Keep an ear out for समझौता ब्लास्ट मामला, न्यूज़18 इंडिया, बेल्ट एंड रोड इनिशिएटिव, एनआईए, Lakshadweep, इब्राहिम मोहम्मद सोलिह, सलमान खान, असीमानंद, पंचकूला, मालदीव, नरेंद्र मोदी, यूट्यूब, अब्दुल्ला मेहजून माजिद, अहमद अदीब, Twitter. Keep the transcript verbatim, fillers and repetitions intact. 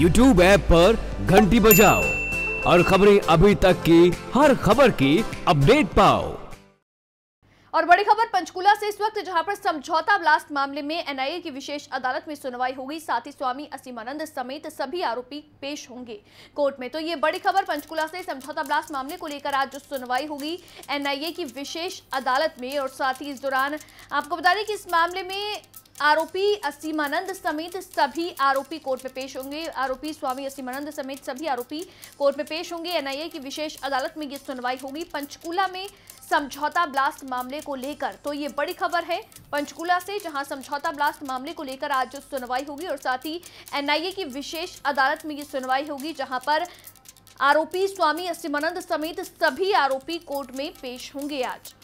यूट्यूब app पर घंटी बजाओ और खबरें अभी तक की हर खबर की अपडेट पाओ। और बड़ी खबर पंचकूला से इस वक्त, जहां पर समझौता ब्लास्ट मामले में एन आई ए की विशेष अदालत में सुनवाई होगी। साथ ही स्वामी असीमानंद समेत सभी आरोपी पेश होंगे कोर्ट में। तो ये बड़ी खबर पंचकूला से समझौता ब्लास्ट मामले को लेकर आज जो सुनवाई होगी एन आई ए की विशेष अदालत में। और साथ ही इस दौरान आपको बता दें कि इस मामले में आरोपी असीमानंद समेत सभी आरोपी कोर्ट में पेश होंगे। आरोपी स्वामी असीमानंद समेत सभी आरोपी कोर्ट में पेश होंगे। एन आई ए की विशेष अदालत में ये सुनवाई होगी पंचकूला में समझौता ब्लास्ट मामले को लेकर। तो ये बड़ी खबर है पंचकूला से, जहां समझौता ब्लास्ट मामले को लेकर आज जो सुनवाई होगी और साथ ही एन आई ए की विशेष अदालत में ये सुनवाई होगी, जहां पर आरोपी स्वामी असीमानंद समेत सभी आरोपी कोर्ट में पेश होंगे आज।